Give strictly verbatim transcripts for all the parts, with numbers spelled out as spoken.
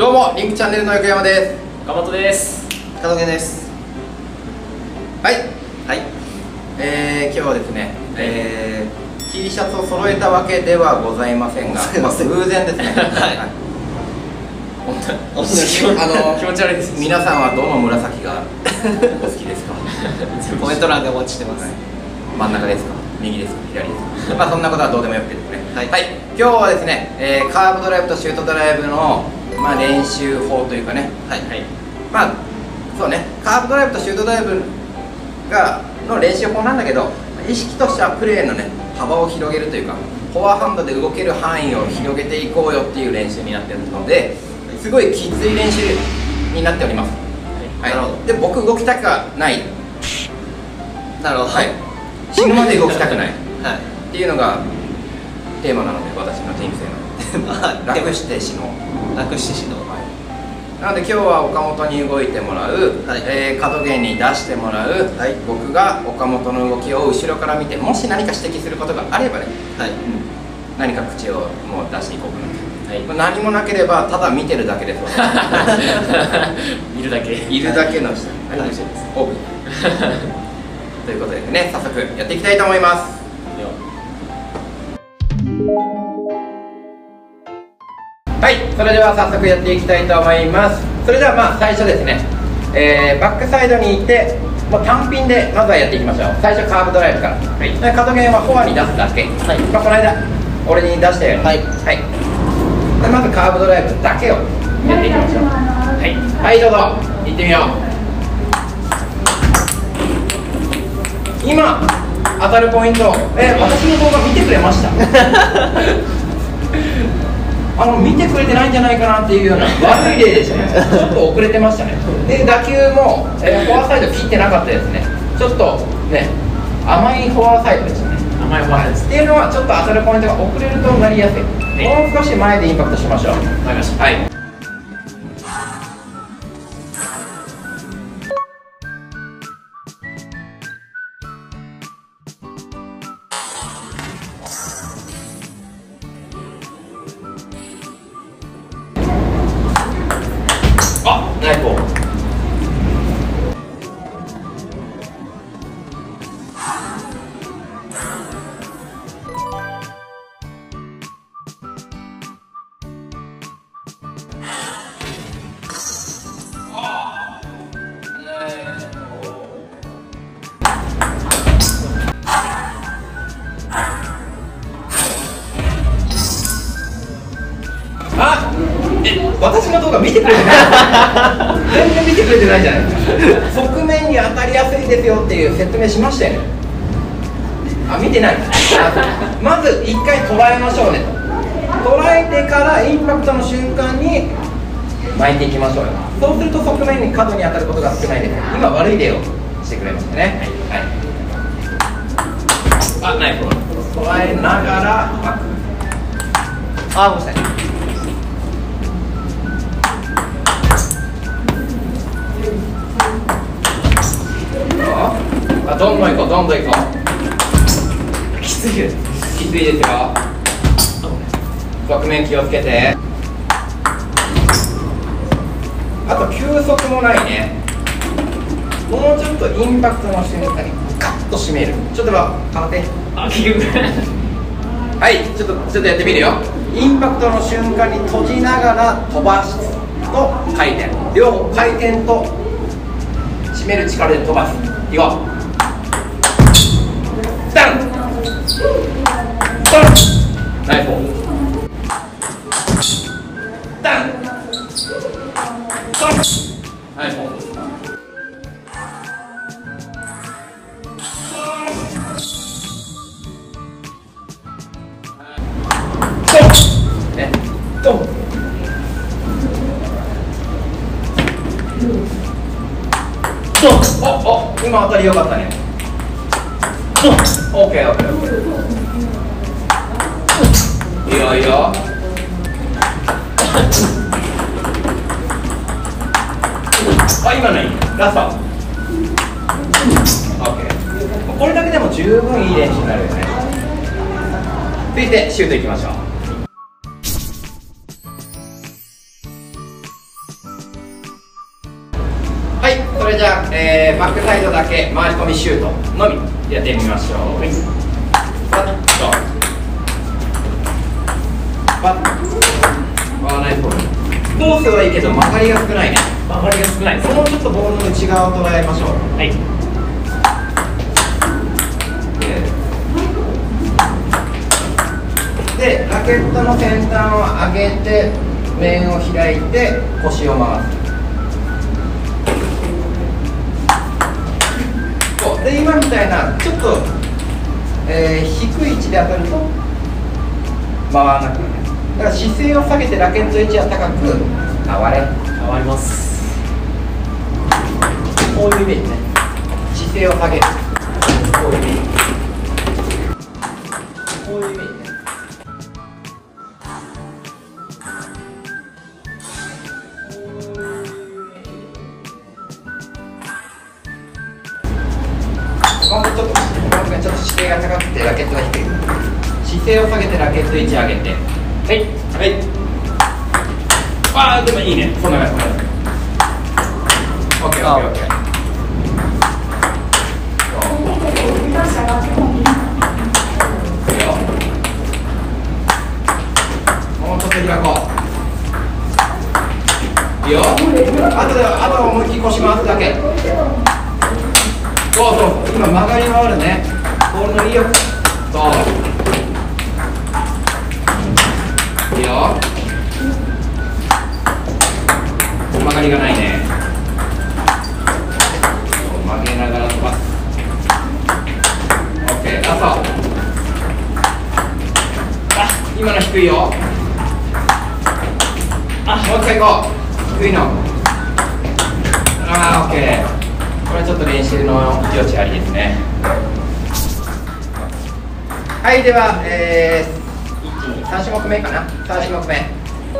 どうもリンクチャンネルの横山です。岡本です。加藤です。はいはい、えー、今日はですね、えー、T シャツを揃えたわけではございませんが、まあ、偶然ですね。はい。あの気持ち悪いです。皆さんはどの紫がお好きですか？コメント欄でお待ちしてます。真ん中ですか、右ですか、左ですか。まあそんなことはどうでもよくてですね。はい、今日はですね、えー、カーブドライブとシュートドライブの、まあ、練習法というかね、はい、はい、まあそうね、カーブドライブとシュートドライブがの練習法なんだけど、意識としてはプレーのね幅を広げるというか、フォアハンドで動ける範囲を広げていこうよっていう練習になってるので、すごいきつい練習になっております。はい、はい、で僕動きたくはない。なるほど、はい、死ぬまで動きたくない、はい、っていうのがテーマなので、私の人生の、まあ、楽して死のう、楽して死のう、はい、なので今日は岡本に動いてもらう、はい、えー、角源に出してもらう、はい、僕が岡本の動きを後ろから見て、もし何か指摘することがあればね、はい、うん、何か口をもう出していこうかなと。何もなければただ見てるだけです。いるだけ、いるだけの人。オブジェです。オブジェ。ということでね、早速やっていきたいと思います。はい、それでは早速やっていきたいと思います。それではまあ最初ですね、えー、バックサイドに行って、まあ、単品でまずはやっていきましょう。最初カーブドライブから。はい、角源はフォアに出すだけ。はい、まあこの間俺に出したよね。はい。はい。まずカーブドライブだけをやっていきましょう。はい、はい、どうぞ行ってみよう。今当たるポイント、えー、私の動画見てくれました？あの見てくれてないんじゃないかなっていうような悪い例でしたね。ちょっと遅れてましたね。で打球も、えー、フォアサイド切ってなかったですね。ちょっとね甘いフォアサイドでしたね。甘いフォアサイドですっていうのは、ちょっと当たるポイントが遅れるとなりやすい。もう少し前でインパクトしましょう。はい、あ、ナイフを。私の動画見てくれてない全然見てくれてないじゃないですか。側面に当たりやすいですよっていう説明しましたよね。あ、見てない。まず一回捉えましょうねと。捉えてからインパクトの瞬間に巻いていきましょうよ。そうすると側面に角に当たることが少ないです。今悪い例をしてくれましたね。はい、はい、あ、ナイフを捉えながら巻く。あ、ごめんなさい。あ、どんどんいこう、どんどんいこう。きついです。きついですよ。側面気をつけて。あと休息もないね。もうちょっとインパクトの瞬間にカッと締める。ちょっとは空手。あ、結局。はい、ちょっとちょっとやってみるよ。インパクトの瞬間に閉じながら飛ばすと回転。両方回転と締める力で飛ばす。いこう。ダンダンナイフダンダンナイフドンドンお、お、今当たり良かったね。オッケー、オッケー。いいよ、いいよ。あ、今ね、ラスト。オッケー。これだけでも十分いい練習になるよね。続いてシュートいきましょう。じゃあ、えー、バックサイドだけ回し込みシュートのみやってみましょう。パッとパッとわーナイスボールコースはいいけど曲がりが少ないね。曲がりが少ない。もうちょっとボールの内側を捉えましょう。はい、でラケットの先端を上げて面を開いて腰を回す。そうで今みたいなちょっと、えー、低い位置で当たると回らなくなる。だから姿勢を下げてラケット位置は高く上がれ上がります。こういうイメージね。姿勢を下げる、こういうイメージ。今度ちょっとちょっと姿勢が高くてラケットが低い。姿勢を下げてラケット位置上げて、はいはい、わーでもいいね。こんな感じ。オッケーオッケーオッケー。もうちょっと開こう。いいよ。あとであと思いっきり腰回すだけ。そうそう、今曲がり回るね。ボールの威力。そう。いいよ。曲がりがないね。曲げながら飛ばす。オッケー、ラスト。あ、今の低いよ。あ、もう一回行こう。低いの。ああ、オッケー。これはちょっと練習の余地ありですね。はい、では、えー、さん種目目かな。さん種目目、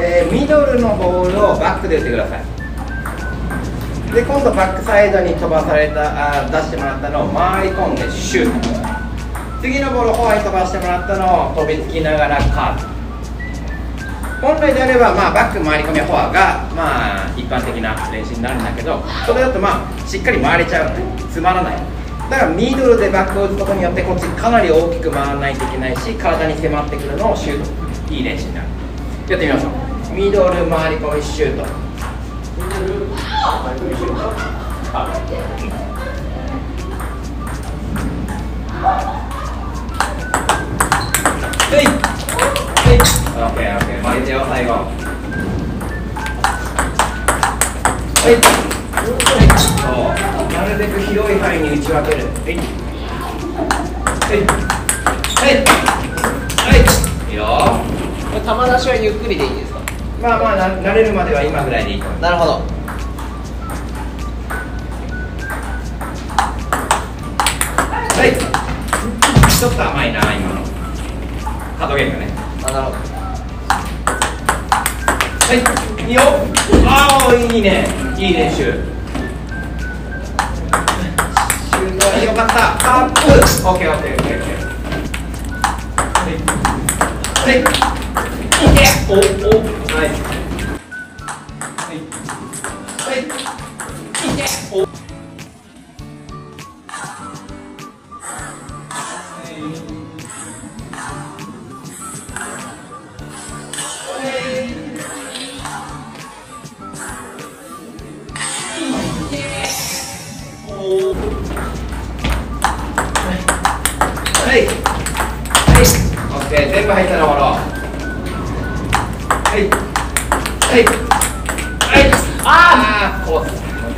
えー、ミドルのボールをバックで打ってください。で今度バックサイドに飛ばされたあ出してもらったのを回り込んでシュート。次のボールをフォアに飛ばしてもらったのを飛びつきながらカーブ。本来であれば、まあ、バック回り込みフォアが、まあ、一般的な練習になるんだけど、それだと、まあ、しっかり回れちゃうのね。つまらない。だからミドルでバックを打つことによってこっちかなり大きく回らないといけないし、体に迫ってくるのをシュート。いい練習になる。やってみましょう。ミドル回り込みシュート。えいオッケーオッケー、巻いてよ、最後。はい、そう、なるべく広い範囲に打ち分ける。はい、はい、はい、はい、いいよ。球出しはゆっくりでいいですか？まあまあ、慣れるまでは今ぐらいでいいと思います。なるほど。はい、ちょっと甘いな、今のカードゲームね。あ、なるほど。はい、いいよ。ああ、いいね。いい練習。シュートはよかった。カップ。オッケー、オッケー、オッケー、オッケー。はい。はい。いけ。お、お、はい。はい。はい。いけ。お。はい、はい、オッケー、全部入ったら終わろう。はい、はい、はい、ああ、コース、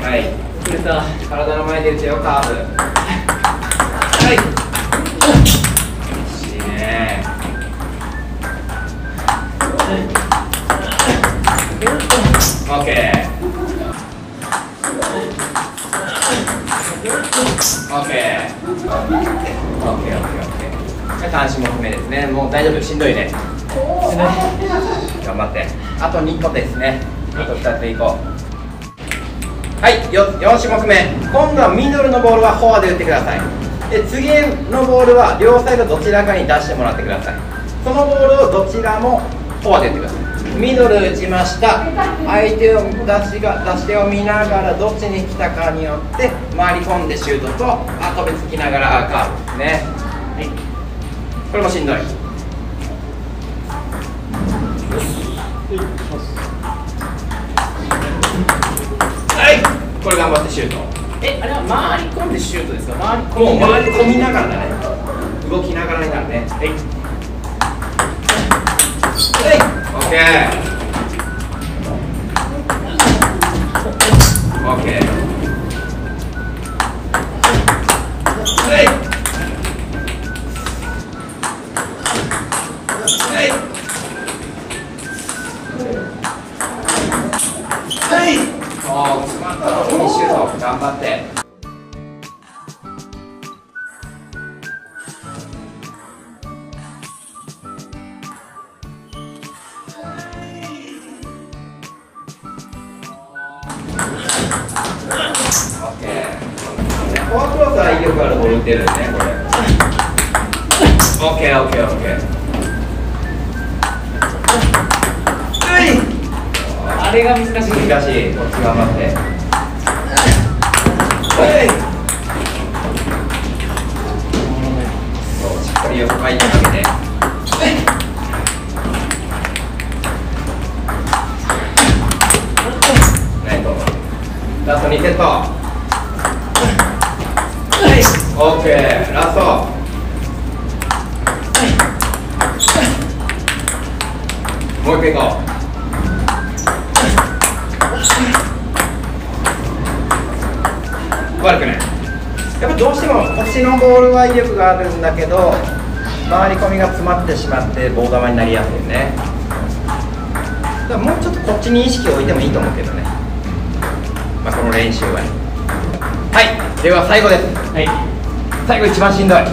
はい、くれた、体の前で打てよ、カーブ、はい、惜しいね、オッケー、オッケー。オッケーオッケーオッケー。さん種目目ですね。もう大丈夫、しんどいね。頑張って。あとにこですね。あとふたついこう。はい、よ、よん種目目。今度はミドルのボールはフォアで打ってください。で、次のボールは両サイドどちらかに出してもらってください。そのボールをどちらもフォアで打ってください。ミドル打ちました。相手を出しが出し手を見ながらどっちに来たかによって回り込んでシュートとあ飛びつきながらカーブですね、はい、これもしんどい。はいこれ頑張ってシュート。えあれは回り込んでシュートですか？回り込みながら、もう回り込みながらだね。動きながらになるね。はいオッケーオッケー。はいはいはい。もう詰まったのにシュート頑張って。フォアクロスは威力あるボール打てるね、これ。オッケー、オッケー、オッケー。はい。あれが難しい。難しい。こっち頑張って。はい。そう、しっかり横回転かけて。はい。ナイト。ラストにセット。オッケー、ラスト。もう一回いこう。悪くない。やっぱどうしても腰のボールは威力があるんだけど、回り込みが詰まってしまって棒球になりやすいね。だからもうちょっとこっちに意識を置いてもいいと思うけどね。まあこの練習は。はい、では最後です。はい。最後一番しんどい。フ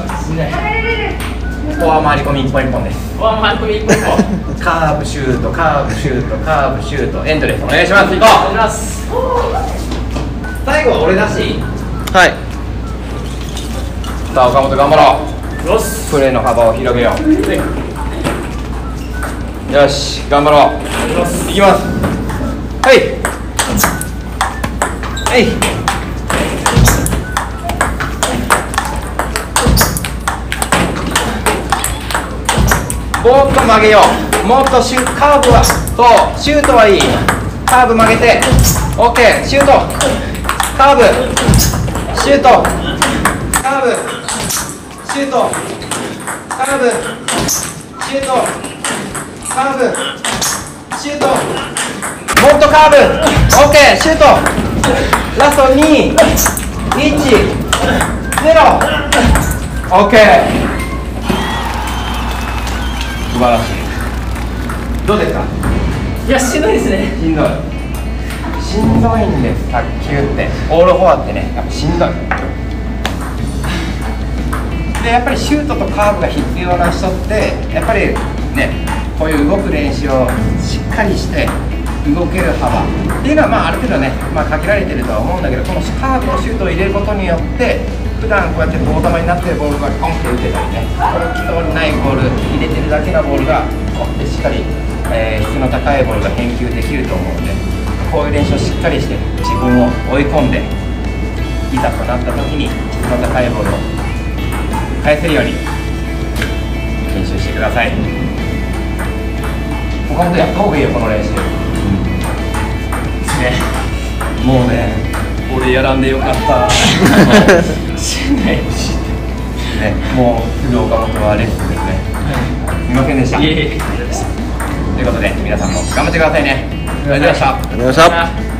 ォア回り込み一本一本です。フォア回り込み一本一本。カーブシュート、カーブシュート、カーブシュート、エンドレスお願いします。いこう。お願いします。最後は俺だし。はい。さあ岡本頑張ろう。よし。プレーの幅を広げよう。よし、頑張ろう。いきます。はい。はい。もっと曲げよう。もっとシュカーブはそうシュートはいい。カーブ曲げて OK シュートカーブシュートカーブシュートカーブシュートカーブシュートもっとカーブ OK シュートラストに いち ゼロ OK。素晴らしい。どうですか？いや、しんどいですね。しんどい。しんどいんです。卓球って、オールフォアってね、やっぱしんどい。で、やっぱりシュートとカーブが必要な人って、やっぱりね、こういう動く練習をしっかりして。動ける幅っていうのは、まあ、ある程度ね、まあ、限られてるとは思うんだけど、このカーブのシュートを入れることによって普段こうやって棒球になってるボールがコンって打てたりね、これ軌道にないボール入れてるだけのボールがコンってしっかり、えー、質の高いボールが返球できると思うので、こういう練習をしっかりして自分を追い込んでいざとなった時に質の高いボールを返せるように練習してください。もう本当やった方がいいよこの練習。もうね、俺やらんでよかった。しんないし。ね、もう不動岡本はレッスンですね。はい、すみませんでした。いえいえということで皆さんも頑張ってくださいね。ありがとうございました。ありがとうございました。